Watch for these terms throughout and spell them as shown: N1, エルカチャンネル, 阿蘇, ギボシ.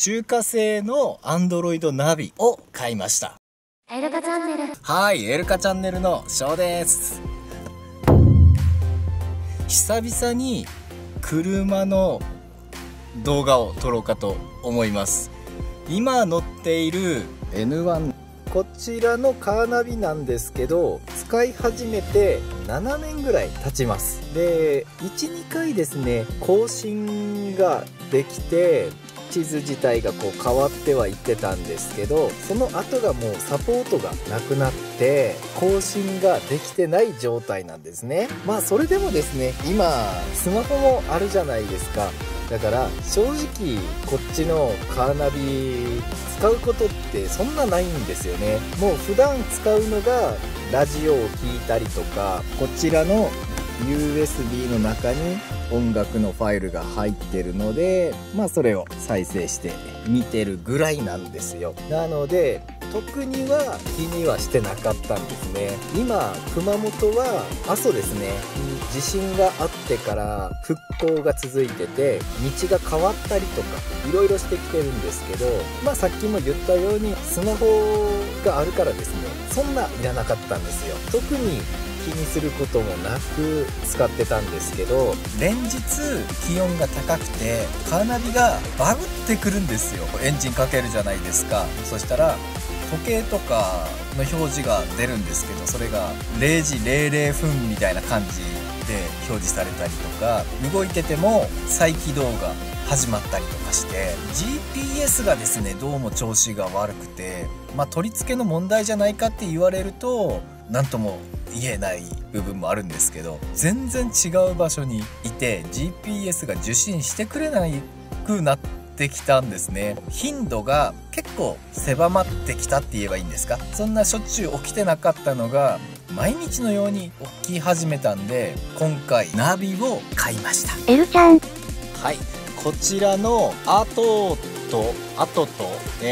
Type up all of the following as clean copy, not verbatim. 中華製の Android ナビを買いました。エルカチャンネル。はい、エルカチャンネルの翔です。久々に車の動画を撮ろうかと思います。今乗っている N1、こちらのカーナビなんですけど、使い始めて7年ぐらい経ちます。で 1,2 回ですね、更新ができて地図自体がこう変わってはいってたんですけど、その後がもうサポートがなくなって更新ができてない状態なんですね。まあそれでもですね、今スマホもあるじゃないですか。だから正直こっちのカーナビ使うことってそんなないんですよね。もう普段使うのがラジオを聴いたりとか、こちらの USB の中に音楽のファイルが入ってるので、まあそれを再生して見てるぐらいなんですよ。なので特には気にはしてなかったんですね。今熊本は阿蘇ですね、地震があってから復興が続いてて道が変わったりとかいろいろしてきてるんですけど、まあさっきも言ったようにスマホがあるからですね、そんないらなかったんですよ。特に気にすることもなく使ってたんですけど、連日気温が高くてカーナビがバグってくるんですよ。エンジンかけるじゃないですか。そしたら時計とかの表示が出るんですけど、それが0時00分みたいな感じで表示されたりとか、動いてても再起動が始まったりとかして、 GPS がですねどうも調子が悪くて、まあ取り付けの問題じゃないかって言われると何とも言えない部分もあるんですけど、全然違う場所にいて GPS が受信してくれなくなってできたんですね。頻度が結構狭まってきたって言えばいいんですか、そんなしょっちゅう起きてなかったのが毎日のように起き始めたんで、今回ナビを買いました。エルちゃん、はい、こちらのアトと、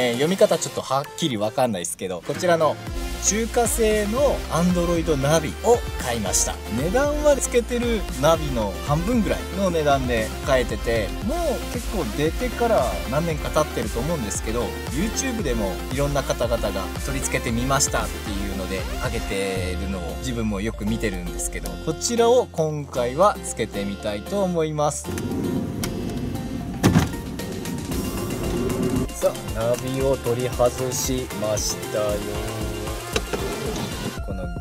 読み方ちょっとはっきり分かんないですけど、こちらの中華製の Android ナビを買いました。値段はつけてるナビの半分ぐらいの値段で買えてて、もう結構出てから何年か経ってると思うんですけど、 YouTube でもいろんな方々が取り付けてみましたっていうので上げてるのを自分もよく見てるんですけど、こちらを今回はつけてみたいと思います。さあ、ナビを取り外しましたよ。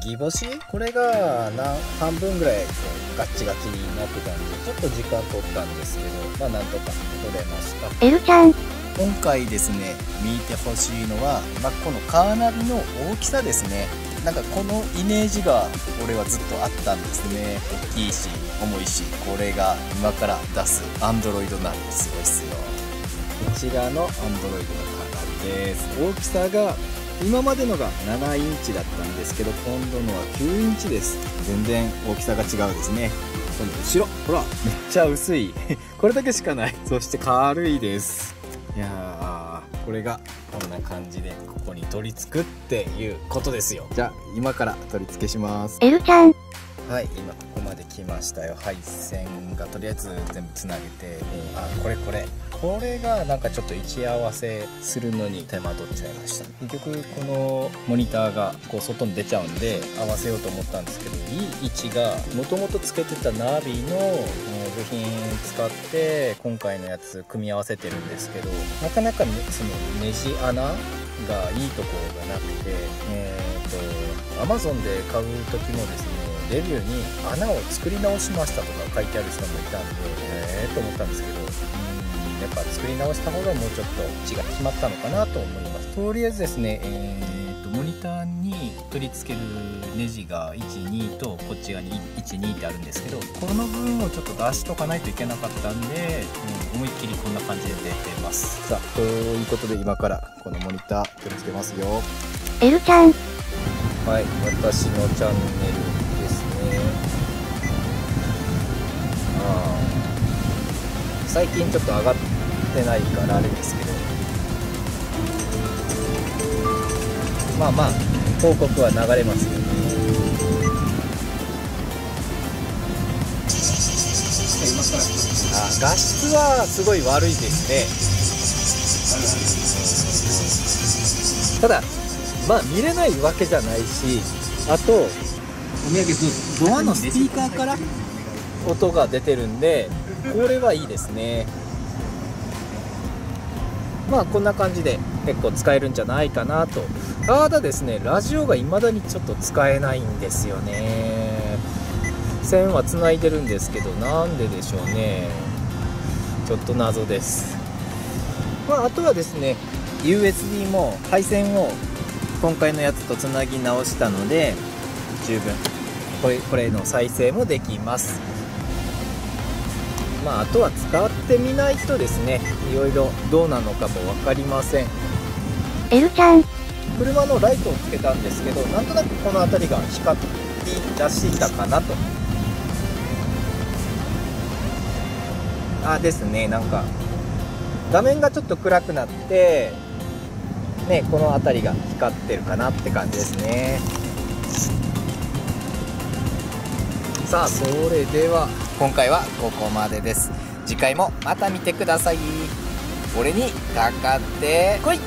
ギボシ、これが半分ぐらいガッチガチになってたんでちょっと時間取ったんですけど、まあなんとか取れました。エルちゃん、今回ですね見てほしいのは、まあ、このカーナビの大きさですね。なんかこのイメージが俺はずっとあったんですね。大きいし重いし、これが今から出す Android ナビすごいっすよ。こちらの Android のカーナビです。大きさが今までのが7インチだったんですけど、今度のは9インチです。全然大きさが違うですね。その後ろ、ほらめっちゃ薄いこれだけしかない。そして軽いです。いやー、これがこんな感じでここに取り付くっていうことですよ。じゃあ今から取り付けします。エルちゃん、はい、今ここまで来ましたよ。配線がとりあえず全部つなげて、あ、これがなんかちょっと位置合わせするのに手間取っちゃいました。結局このモニターがこう外に出ちゃうんで合わせようと思ったんですけど、いい位置がもともとつけてたナビの部品使って今回のやつ組み合わせてるんですけど、なかなかそのネジ穴がいいところがなくて、Amazon で買う時もですね、レビューに穴を作り直しましたとか書いてある人もいたんで、と思ったんですけど、やっぱ作り直した方がもうちょっと血が決まったのかなと思います。とりあえずですね、モニターに取り付けるネジが12とこっち側に12ってあるんですけど、この部分をちょっと出しとかないといけなかったんで、思いっきりこんな感じで出てます。さあ、ということで今からこのモニター取り付けますよ。エルちゃん、はい、私のチャンネル最近ちょっと上がってないからあれですけど、まあまあ広告は流れますけど、画質はすごい悪いですね。ただまあ見れないわけじゃないし、あとドアのスピーカーから音が出てるんで、これはいいですね。まあこんな感じで結構使えるんじゃないかなと。ただですね、ラジオが未だにちょっと使えないんですよね。線はつないでるんですけど、なんででしょうね、ちょっと謎です。まあ、あとはですね USB も配線を今回のやつとつなぎ直したので十分これの再生もできます。まあ、あとは使ってみないとですね、いろいろどうなのかも分かりません。Lちゃん、車のライトをつけたんですけど、なんとなくこの辺りが光り出したかなと。あ、ですね、なんか画面がちょっと暗くなって、ね、この辺りが光ってるかなって感じですね。さあ、それでは今回はここまでです。次回もまた見てください。俺にかかってこい。